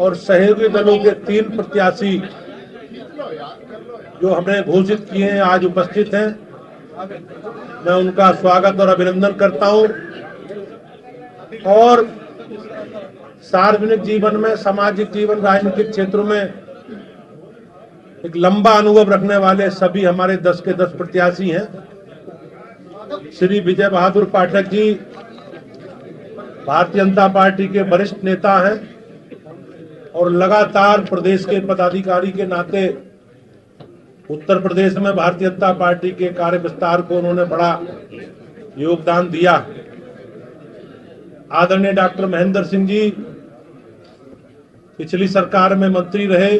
और सहयोगी दलों के 3 प्रत्याशी जो हमने घोषित किए हैं आज उपस्थित हैं। मैं उनका स्वागत और अभिनंदन करता हूं और सार्वजनिक जीवन में, सामाजिक जीवन, राजनीतिक क्षेत्रों में एक लंबा अनुभव रखने वाले सभी हमारे 10 के 10 प्रत्याशी हैं। श्री विजय बहादुर पाठक जी भारतीय जनता पार्टी के वरिष्ठ नेता हैं और लगातार प्रदेश के पदाधिकारी के नाते उत्तर प्रदेश में भारतीय जनता पार्टी के कार्य विस्तार को उन्होंने बड़ा योगदान दिया। आदरणीय डॉक्टर महेंद्र सिंह जी पिछली सरकार में मंत्री रहे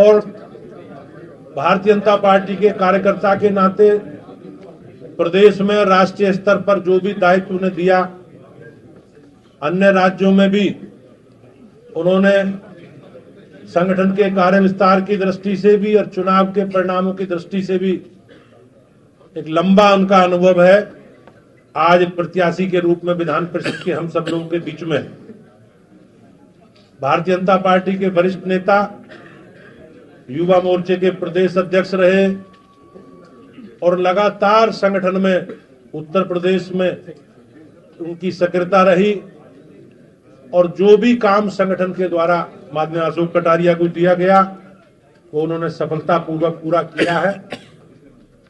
और भारतीय जनता पार्टी के कार्यकर्ता के नाते प्रदेश में राष्ट्रीय स्तर पर जो भी दायित्व उन्हें दिया, अन्य राज्यों में भी उन्होंने संगठन के कार्य विस्तार की दृष्टि से भी और चुनाव के परिणामों की दृष्टि से भी एक लंबा उनका अनुभव है। आज प्रत्याशी के रूप में विधान परिषद के हम सब लोगों के बीच में भारतीय जनता पार्टी के वरिष्ठ नेता, युवा मोर्चे के प्रदेश अध्यक्ष रहे और लगातार संगठन में उत्तर प्रदेश में उनकी सक्रियता रही और जो भी काम संगठन के द्वारा माननीय अशोक कटारिया को दिया गया वो उन्होंने सफलतापूर्वक पूरा किया है।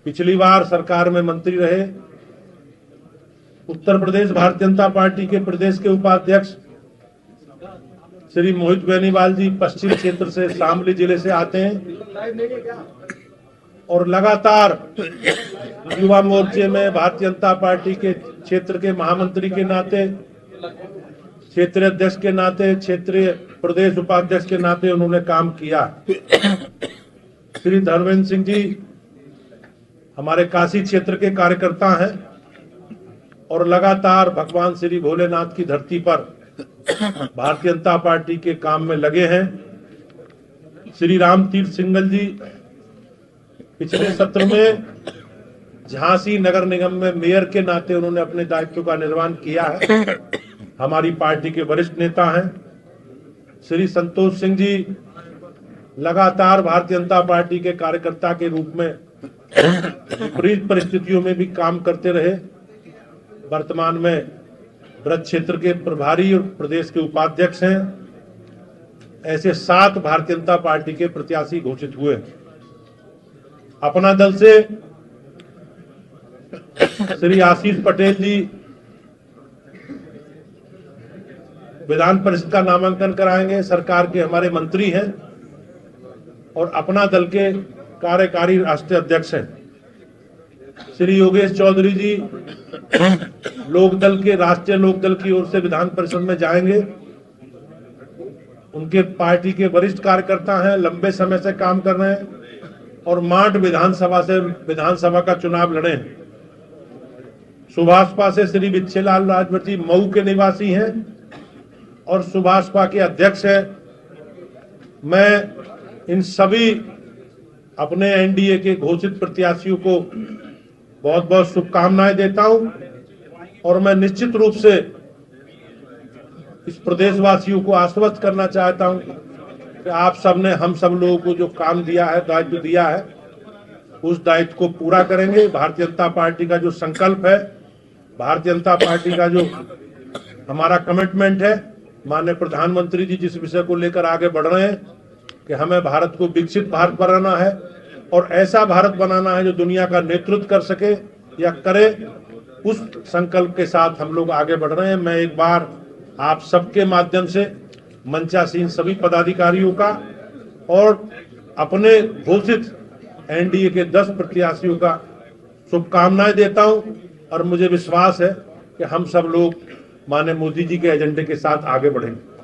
पिछली बार सरकार में मंत्री रहे। उत्तर प्रदेश भारतीय जनता पार्टी के प्रदेश के उपाध्यक्ष श्री मोहित बेनीवाल जी पश्चिम क्षेत्र से, शामली जिले से आते हैं और लगातार युवा मोर्चे में भारतीय जनता पार्टी के क्षेत्र के महामंत्री के नाते, क्षेत्रीय अध्यक्ष के नाते, क्षेत्रीय प्रदेश उपाध्यक्ष के नाते उन्होंने काम किया। श्री धर्मेंद्र सिंह जी हमारे काशी क्षेत्र के कार्यकर्ता हैं और लगातार भगवान श्री भोलेनाथ की धरती पर भारतीय जनता पार्टी के काम में लगे हैं। श्री राम तीर्थ सिंगल जी पिछले सत्र में झांसी नगर निगम में मेयर के नाते उन्होंने अपने दायित्व का निर्वहन किया है, हमारी पार्टी के वरिष्ठ नेता हैं। श्री संतोष सिंह जी लगातार भारतीय जनता पार्टी के कार्यकर्ता के रूप में विपरीत परिस्थितियों में भी काम करते रहे। वर्तमान में ब्रज क्षेत्र के प्रभारी और प्रदेश के उपाध्यक्ष हैं। ऐसे 7 भारतीय जनता पार्टी के प्रत्याशी घोषित हुए। अपना दल से श्री आशीष पटेल जी विधान परिषद का नामांकन कराएंगे, सरकार के हमारे मंत्री हैं और अपना दल के कार्यकारी राष्ट्रीय अध्यक्ष हैं। श्री योगेश चौधरी जी लोकदल के, राष्ट्रीय लोकदल की ओर से विधान परिषद में जाएंगे। उनके पार्टी के वरिष्ठ कार्यकर्ता हैं, लंबे समय से काम कर रहे हैं और मांड विधानसभा से विधानसभा का चुनाव लड़े। सुभाषपा से श्री बिच्छेलाल राजवर्धी मऊ के निवासी हैं और सुभाषपा के अध्यक्ष हैं। मैं इन सभी अपने एनडीए के घोषित प्रत्याशियों को बहुत बहुत शुभकामनाएं देता हूं और मैं निश्चित रूप से इस प्रदेशवासियों को आश्वस्त करना चाहता हूं कि आप सबने हम सब लोगों को जो काम दिया है, दायित्व दिया है, उस दायित्व को पूरा करेंगे। भारतीय जनता पार्टी का जो संकल्प है, भारतीय जनता पार्टी का जो हमारा कमिटमेंट है, माननीय प्रधानमंत्री जी जिस विषय को लेकर आगे बढ़ रहे हैं कि हमें भारत को विकसित भारत बनाना है और ऐसा भारत बनाना है जो दुनिया का नेतृत्व कर सके या करे, उस संकल्प के साथ हम लोग आगे बढ़ रहे हैं। मैं एक बार आप सबके माध्यम से मंचासीन सभी पदाधिकारियों का और अपने घोषित एनडीए के 10 प्रत्याशियों का शुभकामनाएं देता हूं और मुझे विश्वास है कि हम सब लोग माननीय मोदी जी के एजेंडे के साथ आगे बढ़ेंगे।